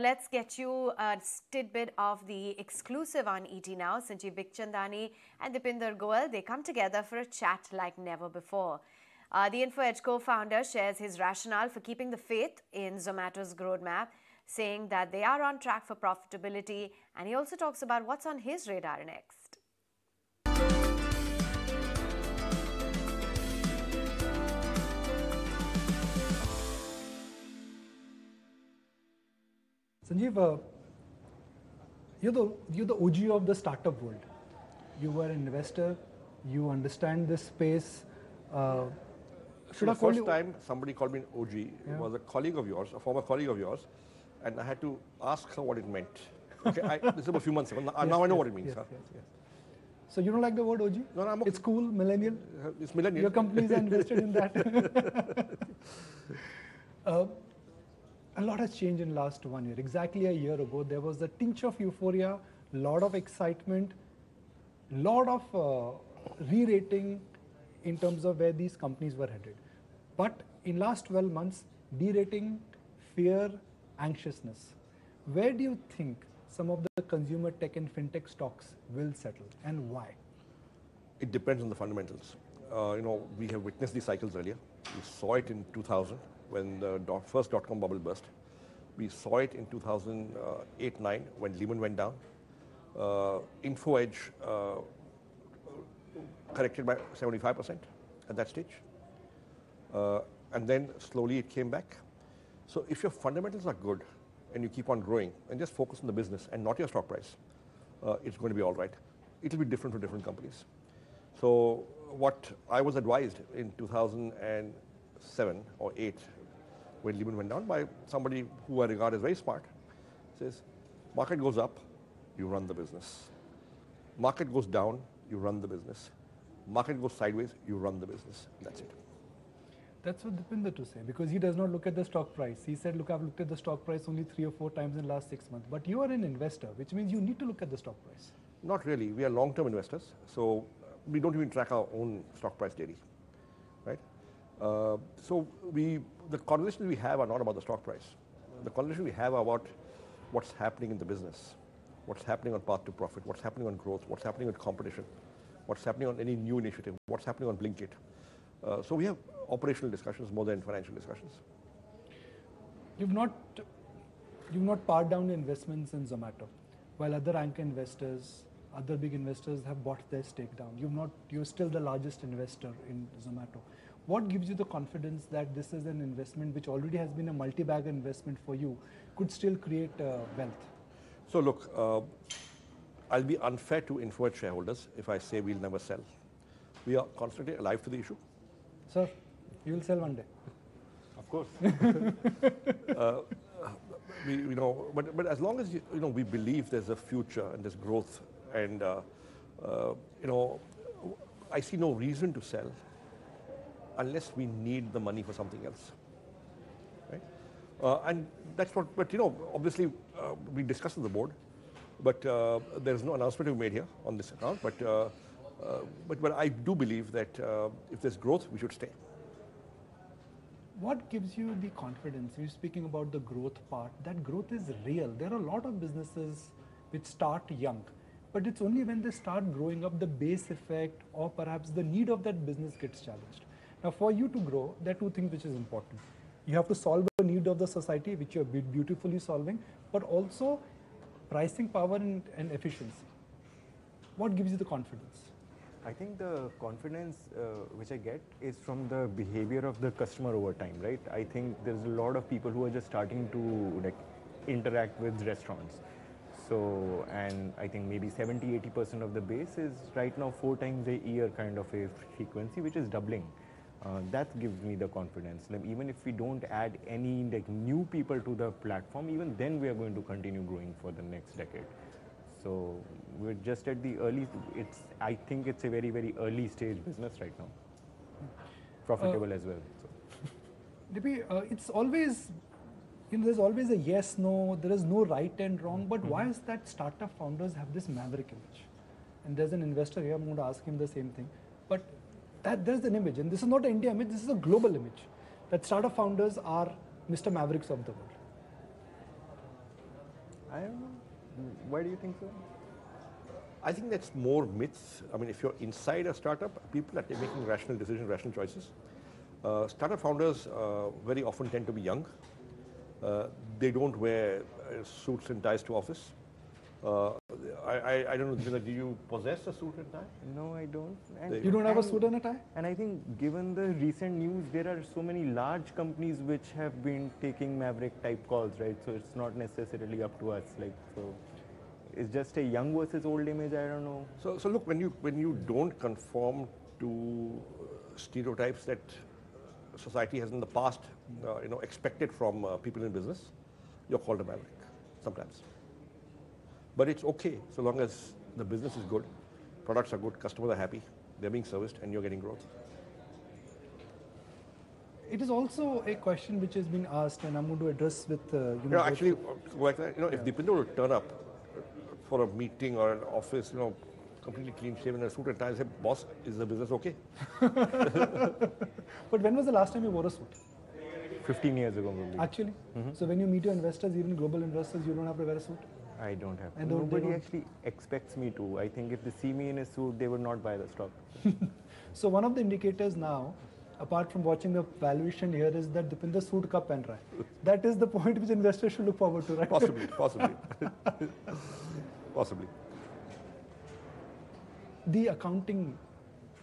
Let's get you a tidbit of the exclusive on ET now. Sanjeev Bikhchandani and Deepinder Goyal, they come together for a chat like never before. The Info Edge co-founder shares his rationale for keeping the faith in Zomato's roadmap, saying that they are on track for profitability, and he also talks about what's on his radar next. Sanjeev, you're the OG of the startup world. You were an investor. You understand this space. The first time somebody called me an OG, yeah, was a colleague of yours, a former colleague of yours, and I had to ask her what it meant. Okay, this was a few months ago. Now I know what it means. Yes, huh? Yes, yes. So you don't like the word OG? No, I'm okay. It's cool, millennial. It's millennial. Your companies are invested in that. A lot has changed in the last 1 year. Exactly a year ago, there was a tinge of euphoria, a lot of excitement, a lot of re-rating in terms of where these companies were headed. But in the last 12 months, de-rating, fear, anxiousness. Where do you think some of the consumer tech and fintech stocks will settle, and why? It depends on the fundamentals. We have witnessed these cycles earlier. We saw it in 2000. When the first dot-com bubble burst. We saw it in 2008-9 when Lehman went down. Info Edge corrected by 75% at that stage. And then slowly it came back. So if your fundamentals are good and you keep on growing and just focus on the business and not your stock price, it's going to be all right. It'll be different for different companies. So what I was advised in 2007 or 2008, when Lehman went down, by somebody who I regard as very smart, says, market goes up, you run the business. Market goes down, you run the business. Market goes sideways, you run the business. That's it. That's what Deepinder to say, because he does not look at the stock price. He said, look, I've looked at the stock price only 3 or 4 times in the last 6 months. But you are an investor, which means you need to look at the stock price. Not really. We are long-term investors, so we don't even track our own stock price daily. Right? The conversations we have are not about the stock price. The conversations we have are about what's happening in the business, what's happening on path to profit, what's happening on growth, what's happening on competition, what's happening on any new initiative, what's happening on Blinkit. So we have operational discussions more than financial discussions. You've not pared down investments in Zomato, while other anchor investors, other big investors have bought their stake down. You're still the largest investor in Zomato. What gives you the confidence that this is an investment which already has been a multi-bagger investment for you, could still create wealth? So look, I'll be unfair to Info Edge shareholders if I say we'll never sell. We are constantly alive to the issue. Sir, you will sell one day. Of course. But as long as we believe there's a future and there's growth, and I see no reason to sell. Unless we need the money for something else, right? And that's what. But obviously, we discussed with the board, but there is no announcement we made here on this account. But I do believe that if there's growth, we should stay. What gives you the confidence? You're speaking about the growth part. That growth is real. There are a lot of businesses which start young, but it's only when they start growing up the base effect or perhaps the need of that business gets challenged. Now, for you to grow, there are 2 things which is important. You have to solve the need of the society, which you are beautifully solving, but also pricing power and efficiency. What gives you the confidence? I think the confidence which I get is from the behavior of the customer over time, right? I think there's a lot of people who are just starting to interact with restaurants. So, and I think maybe 70–80% of the base is right now 4 times a year kind of a frequency, which is doubling. That gives me the confidence. Like, even if we don't add any new people to the platform, even then we are going to continue growing for the next decade. So we're just at the early. I think it's a very, very early stage business right now. Profitable as well. So. Deepi, it's always, there's always a yes, no. There is no right and wrong. But why is that startup founders have this maverick image? And there's an investor here. I'm going to ask him the same thing. But there's an image, and this is not an India image, this is a global image, that startup founders are Mr. Mavericks of the world. I don't know. Why do you think so? I think that's more myths. I mean, if you're inside a startup, people are making rational decisions, rational choices. Startup founders very often tend to be young. They don't wear suits and ties to office. I don't know, do you possess a suit and tie? No, I don't. And you don't have a suit and a tie? And I think given the recent news, there are so many large companies which have been taking maverick type calls, right? So it's not necessarily up to us. Like, so it's just a young versus old image, I don't know. So look, when you don't conform to stereotypes that society has in the past expected from people in business, you're called a maverick sometimes. But it's okay so long as the business is good, products are good, customers are happy, they're being serviced, and you're getting growth. It is also a question which has been asked, and I'm going to address with if Deepinder would turn up for a meeting or an office, completely clean shaven and a suit and tie, and say, boss, is the business okay? But when was the last time you wore a suit? 15 years ago, probably. Actually, so when you meet your investors, even global investors, you don't have to wear a suit. I don't have to. And nobody actually expects me to. I think if they see me in a suit, they would not buy the stock. So one of the indicators now, apart from watching the valuation here, is that Deepinder suit ka pehen raha hai. That is the point which investors should look forward to, right? Possibly. Possibly. The accounting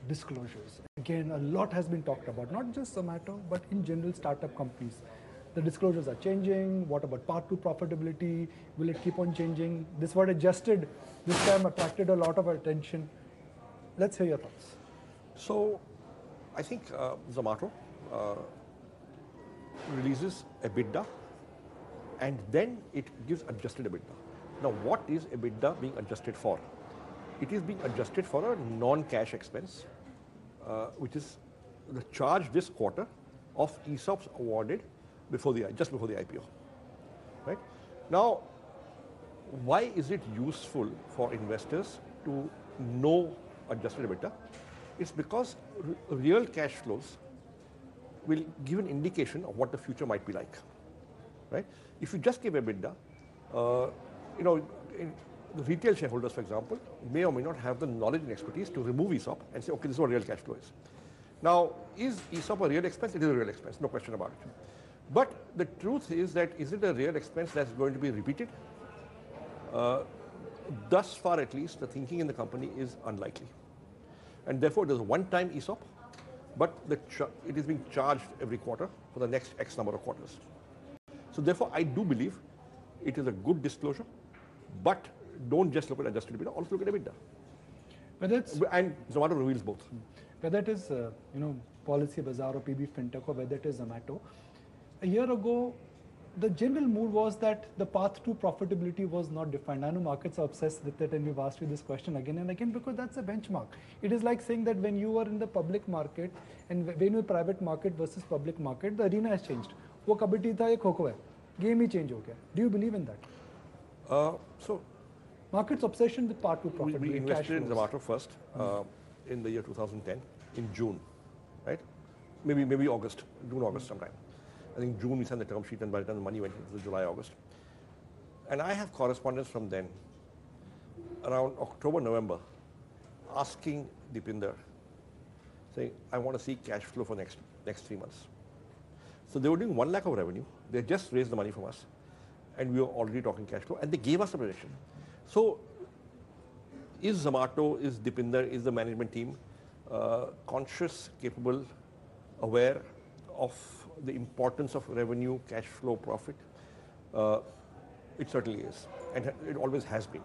disclosures. Again, a lot has been talked about, not just Zomato, but in general startup companies. The disclosures are changing. What about part 2 profitability? Will it keep on changing? This word adjusted this time attracted a lot of attention. Let's hear your thoughts. So I think Zomato releases EBITDA and then it gives adjusted EBITDA. Now what is EBITDA being adjusted for? It is being adjusted for a non-cash expense, which is the charge this quarter of ESOPs awarded just before the IPO, right? Now, why is it useful for investors to know adjusted EBITDA? It's because real cash flows will give an indication of what the future might be like, right? If you just give EBITDA, the retail shareholders, for example, may or may not have the knowledge and expertise to remove ESOP and say, okay, this is what real cash flow is. Now, is ESOP a real expense? It is a real expense, no question about it. But the truth is that is it a real expense that's going to be repeated? Thus far, at least, the thinking in the company is unlikely. And therefore, there's a one-time ESOP, but it is being charged every quarter for the next X number of quarters. So therefore, I do believe it is a good disclosure, but don't just look at adjusted EBITDA, also look at EBITDA. And Zomato reveals both. Whether it is, Policy Bazaar or PB FinTech, or whether it is Zomato, a year ago, the general mood was that the path to profitability was not defined. I know markets are obsessed with it, and we've asked you this question again and again because that's a benchmark. It is like saying that when you are in the public market and when you're private market versus public market, the arena has changed. Wo kabaddi tha, ye kho-kho hai. Game hi change ho gaya. Do you believe in that? Market's obsession with path to profitability. We invested in Zomato first in the year 2010 in June, right? Maybe August, June, August sometime. I think June we signed the term sheet, and by the time the money went into July, August. And I have correspondence from then, around October, November, asking Deepinder, saying, I want to see cash flow for next 3 months. So they were doing 1 lakh of revenue. They just raised the money from us, and we were already talking cash flow, and they gave us a projection. So is Zomato, is Deepinder, is the management team conscious, capable, aware of the importance of revenue, cash flow, profit? It certainly is, and it always has been.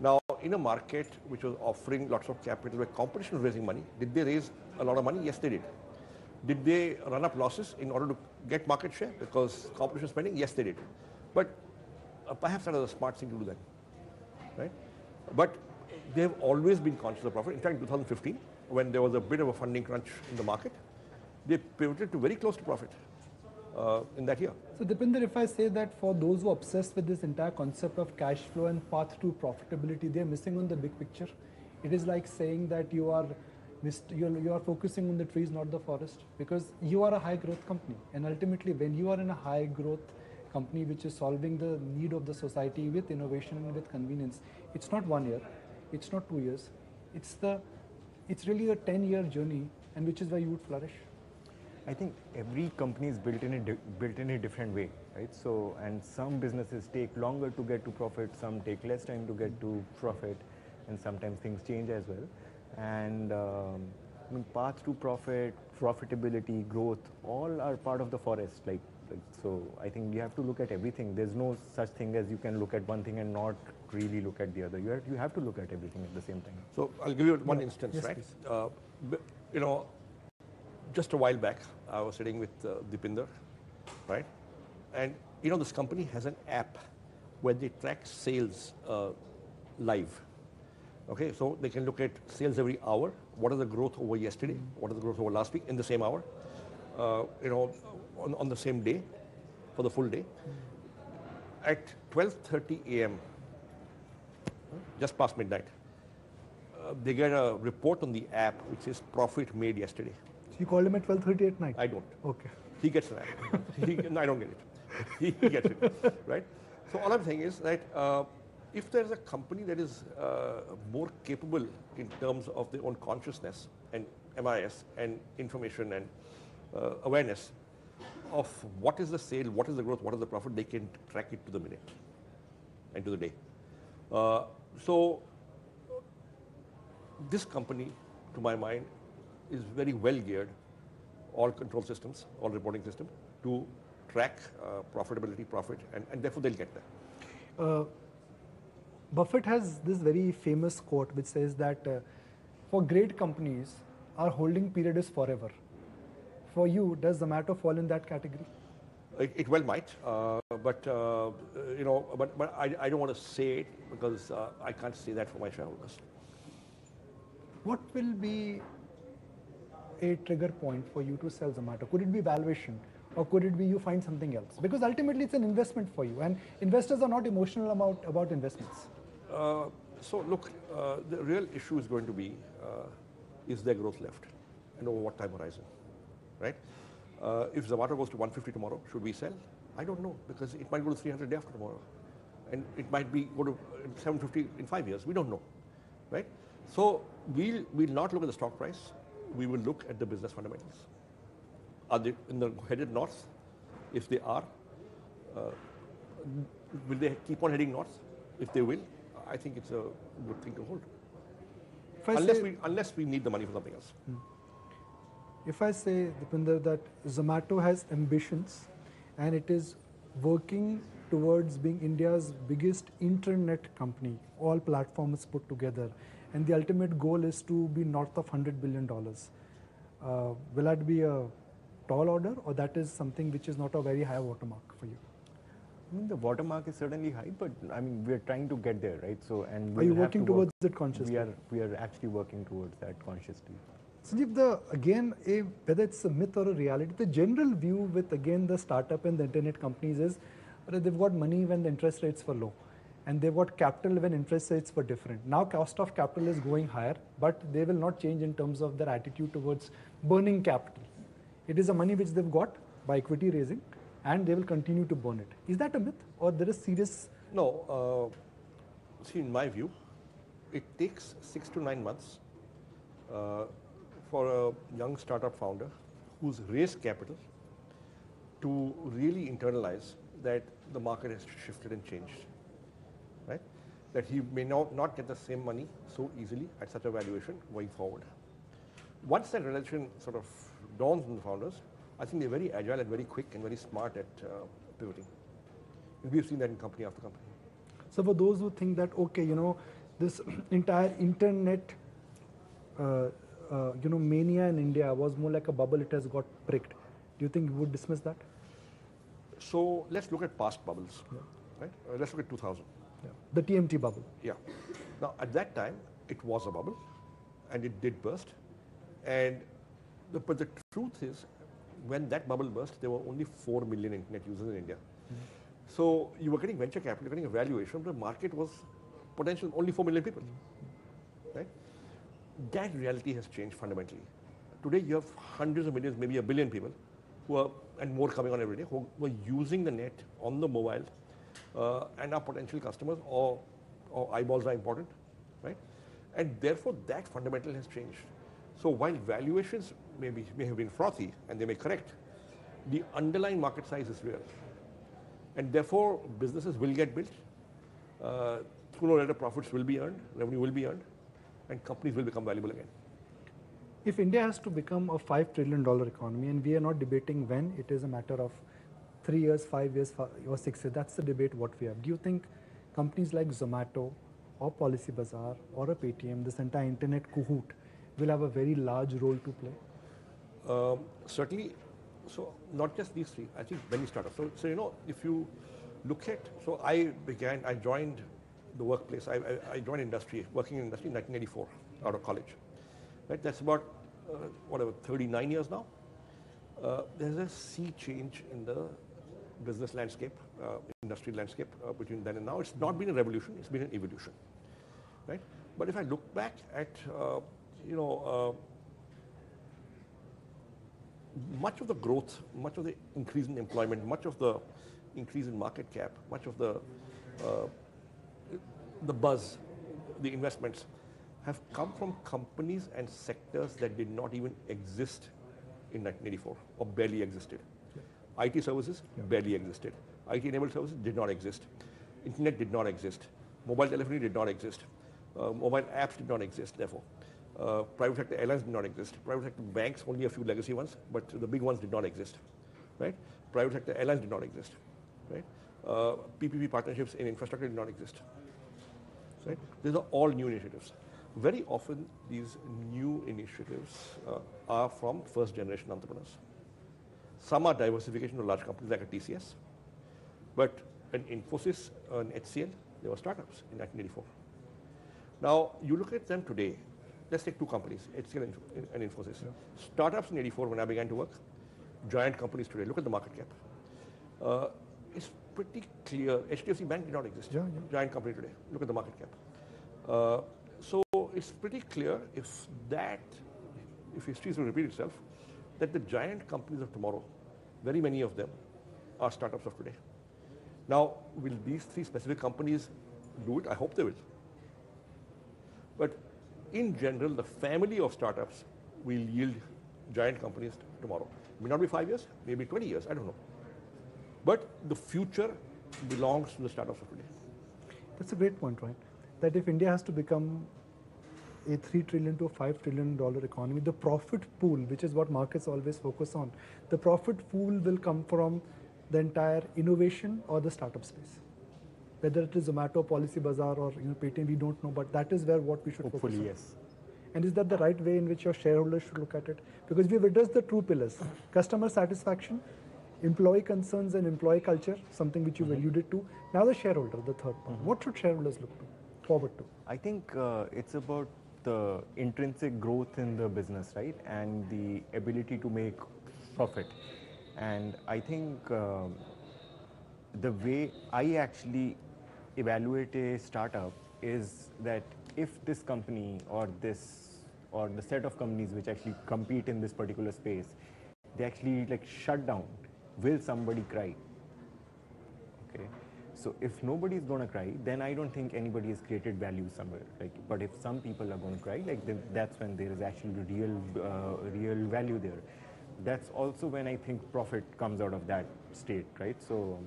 Now, in a market which was offering lots of capital, where competition was raising money, did they raise a lot of money? Yes, they did. Did they run up losses in order to get market share because competition spending? Yes, they did. But perhaps that was a smart thing to do then, right? But they have always been conscious of profit. In fact, in 2015, when there was a bit of a funding crunch in the market, they pivoted to very close to profit in that year. So Deepinder, if I say that for those who are obsessed with this entire concept of cash flow and path to profitability, they're missing on the big picture. It is like saying that you are focusing on the trees, not the forest, because you are a high growth company. And ultimately, when you are in a high growth company which is solving the need of the society with innovation and with convenience. It's not 1 year, it's not 2 years, it's really a 10-year journey, and which is why you would flourish. I think every company is built in a different way, right? So, and some businesses take longer to get to profit, some take less time to get to profit, and sometimes things change as well. And I mean, path to profit, profitability, growth, all are part of the forest. So I think you have to look at everything. There's no such thing as you can look at one thing and not really look at the other. You have to look at everything at the same time. So I'll give you one instance, yes, right? You know, just a while back, I was sitting with Deepinder, right? And you know, this company has an app where they track sales live. Okay, so they can look at sales every hour. What is the growth over yesterday? What is the growth over last week in the same hour? You know, on the same day, for the full day. At 12:30 a.m., just past midnight, they get a report on the app which says profit made yesterday. So you call him at 12:30 at night? I don't. Okay. He gets an app. No, I don't get it. He gets it, right? So all I'm saying is that if there's a company that is more capable in terms of their own consciousness and MIS and information and awareness of what is the sale, what is the growth, what is the profit, they can track it to the minute and to the day. So this company, to my mind, is very well geared, all control systems, all reporting system, to track profitability, profit, and therefore they'll get there. Buffett has this very famous quote which says that for great companies, our holding period is forever. For you, does Zomato fall in that category? It well might, but I don't want to say it because I can't say that for my shareholders. What will be a trigger point for you to sell Zomato? Could it be valuation, or could it be you find something else? Because ultimately it's an investment for you, and investors are not emotional about investments. So look, the real issue is going to be, is there growth left, and over what time horizon? Right? If Zomato goes to 150 tomorrow, should we sell? I don't know, because it might go to 300 day after tomorrow, and it might go to 750 in 5 years. We don't know, right? So we'll not look at the stock price. We will look at the business fundamentals. Are they headed north? If they are, will they keep on heading north? If they will, I think it's a good thing to hold. Unless we need the money for something else. Hmm. If I say, Deepinder, that Zomato has ambitions and it is working towards being India's biggest internet company, all platforms put together, and the ultimate goal is to be north of $100 billion, will that be a tall order, or that is something which is not a very high watermark for you? I mean, the watermark is certainly high, but I mean, we are trying to get there, right? So, and are you working towards it consciously? We are actually working towards that consciously. Sanjeev, whether it's a myth or a reality, the general view with, again, the startup and the internet companies is they've got money when the interest rates were low, and they've got capital when interest rates were different. Now cost of capital is going higher, but they will not change in terms of their attitude towards burning capital. It is the money which they've got by equity raising, and they will continue to burn it. Is that a myth, or there is serious? No, see, in my view, it takes 6 to 9 months for a young startup founder who's raised capital to really internalize that the market has shifted and changed, right? That he may not get the same money so easily at such a valuation going forward. Once that realization sort of dawns on the founders, I think they're very agile and very quick and very smart at pivoting. And we've seen that in company after company. So for those who think that, okay, you know, this entire internet mania in India was more like a bubble, it has got pricked. Do you think you would dismiss that? So let's look at past bubbles, yeah, right? Let's look at 2000. Yeah. The TMT bubble. Yeah. Now at that time, it was a bubble, and it did burst. But the truth is, when that bubble burst, there were only 4 million internet users in India. Mm-hmm. So you were getting venture capital, you were getting a valuation, but the market was potential only 4 million people, mm-hmm, right? That reality has changed fundamentally. Today you have hundreds of millions, maybe a billion people who are, and more coming on every day, who were using the net on the mobile, and are potential customers or eyeballs are important, right? And therefore, that fundamental has changed. So while valuations may have been frothy and they may correct, the underlying market size is real. And therefore, businesses will get built. Sooner or later, profits will be earned, revenue will be earned, and companies will become valuable again. If India has to become a $5 trillion economy, and we are not debating when, it is a matter of 3 years, 5 years, or 6 years, that's the debate what we have. Do you think companies like Zomato or Policy Bazaar or a Paytm, this entire internet cohort, will have a very large role to play? Certainly. So not just these three, I think many startups. So you know, if you look at, so I joined the workplace, I joined industry, working in industry in 1984 out of college. Right, that's about, whatever, 39 years now. There's a sea change in the business landscape, industry landscape between then and now. It's not been a revolution, it's been an evolution, right? But if I look back at, much of the growth, much of the increase in employment, much of the increase in market cap, much of the buzz, the investments have come from companies and sectors that did not even exist in 1984 or barely existed. Yeah. IT services barely existed. IT-enabled services did not exist. Internet did not exist. Mobile telephony did not exist. Mobile apps did not exist, therefore. Private sector airlines did not exist. Private sector banks, only a few legacy ones, but the big ones did not exist, right? Private sector airlines did not exist, right? PPP partnerships in infrastructure did not exist, right? These are all new initiatives. Very often, these new initiatives are from first-generation entrepreneurs. Some are diversification to large companies like a TCS, but an Infosys, an HCL, they were startups in 1984. Now, you look at them today. Let's take two companies, HCL and Infosys. Yeah. Startups in 84 when I began to work, giant companies today. Look at the market cap. It's pretty clear. HDFC Bank did not exist. Yeah, yeah. Giant company today. Look at the market cap. So it's pretty clear if history is to repeat itself, that the giant companies of tomorrow, very many of them, are startups of today. Now, will these three specific companies do it? I hope they will. But in general, the family of startups will yield giant companies tomorrow. It may not be 5 years, maybe 20 years, I don't know. But the future belongs to the startups of today. That's a great point, right? That if India has to become a $3 trillion to a $5 trillion economy, the profit pool, which is what markets always focus on, the profit pool will come from the entire innovation or the startup space. Whether it is Zomato, Policy Bazaar, or Paytm, we don't know, but that is where what we should focus on. Yes. And is that the right way in which your shareholders should look at it? Because we've addressed the two pillars, customer satisfaction, employee concerns and employee culture, something which you alluded to. Now the shareholder, the third part. What should shareholders look forward to? I think it's about the intrinsic growth in the business, right? And the ability to make profit. And I think the way I actually evaluate a startup is that if this company or the set of companies which actually compete in this particular space, they actually like shut down, will somebody cry? Okay, so if nobody is going to cry, then I don't think anybody has created value somewhere. Like, but if some people are going to cry, like that's when there is actually real value there. That's also when I think profit comes out of that state, right? So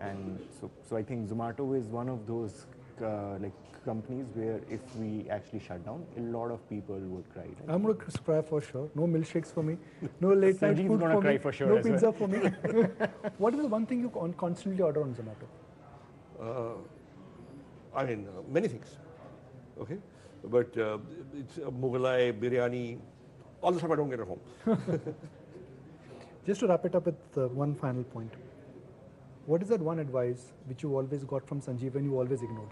I think Zomato is one of those companies where if we actually shut down, a lot of people would cry. Right? I'm going to cry for sure. No milkshakes for me. No late night food for me. For sure, no pizza for me. What is the one thing you constantly order on Zomato? I mean, many things. Okay, but it's Mughalai, biryani, all the stuff I don't get at home. Just to wrap it up with one final point. What is that one advice which you always got from Sanjeev and you always ignored?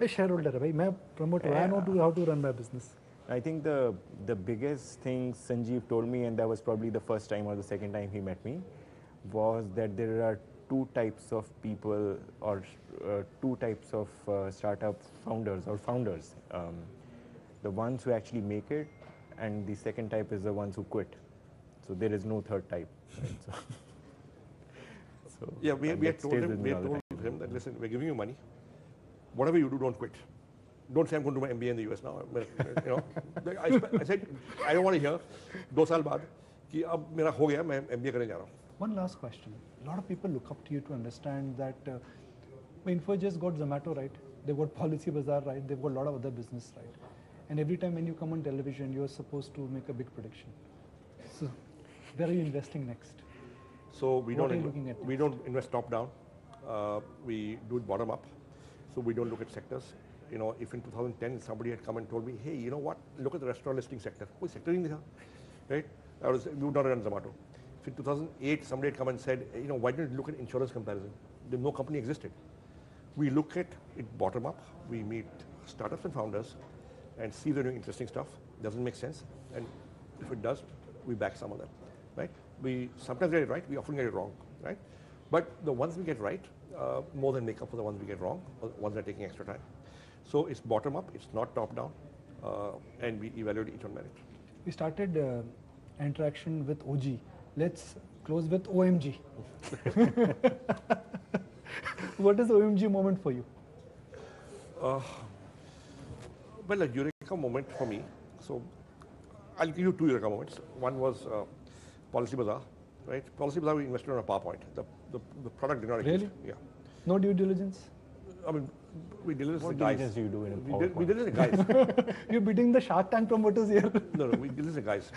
I'm a shareholder, I'm a promoter, I know how to run my business. I think the biggest thing Sanjeev told me, and that was probably the first time or the second time he met me, was that there are two types of people or two types of startup founders. The ones who actually make it, and the second type is the ones who quit. So there is no third type. Right? So, so yeah, we had told him that, listen, we're giving you money. Whatever you do, don't quit. Don't say I'm going to do my MBA in the US now. You know, like I said, I don't want to hear 2 years baad ki ab mera ho gaya, main MBA karne ja raha hu. One last question. A lot of people look up to you to understand that Info just got Zomato right. They've got Policy Bazaar right. They've got a lot of other business right. And every time when you come on television, you're supposed to make a big prediction. So, where are you investing next? So we don't invest top down. We do it bottom up. So we don't look at sectors. You know, if in 2010 somebody had come and told me, hey, you know what? Look at the restaurant listing sector. Koi sector nahi tha, right? We would not run Zomato. If in 2008 somebody had come and said, hey, you know, why didn't you look at insurance comparison? No company existed. We look at it bottom up. We meet startups and founders and see they're doing interesting stuff. Doesn't make sense, and if it does, we back some of them, right? We sometimes get it right. We often get it wrong, right? But the ones we get right more than make up for the ones we get wrong, or the ones that are taking extra time. So it's bottom up. It's not top down, and we evaluate each on merit. We started interaction with OG. Let's close with OMG. What is the OMG moment for you? Well, a eureka moment for me. So, I'll give you 2 eureka moments. One was Policy Bazaar, right? Policy Bazaar, we invested on a PowerPoint. The product did not exist. Really? Yeah. No due diligence? I mean, we diligence the guys. What diligence do you do in a PowerPoint? We diligence the guys. You're beating the Shark Tank promoters here. No, we diligence the guys.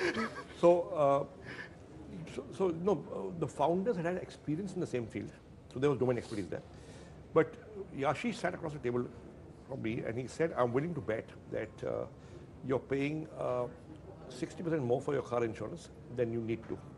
So, the founders had experience in the same field. So there was domain expertise there. But Yashi sat across the table from me and he said, I'm willing to bet that you're paying 60% more for your car insurance than you need to.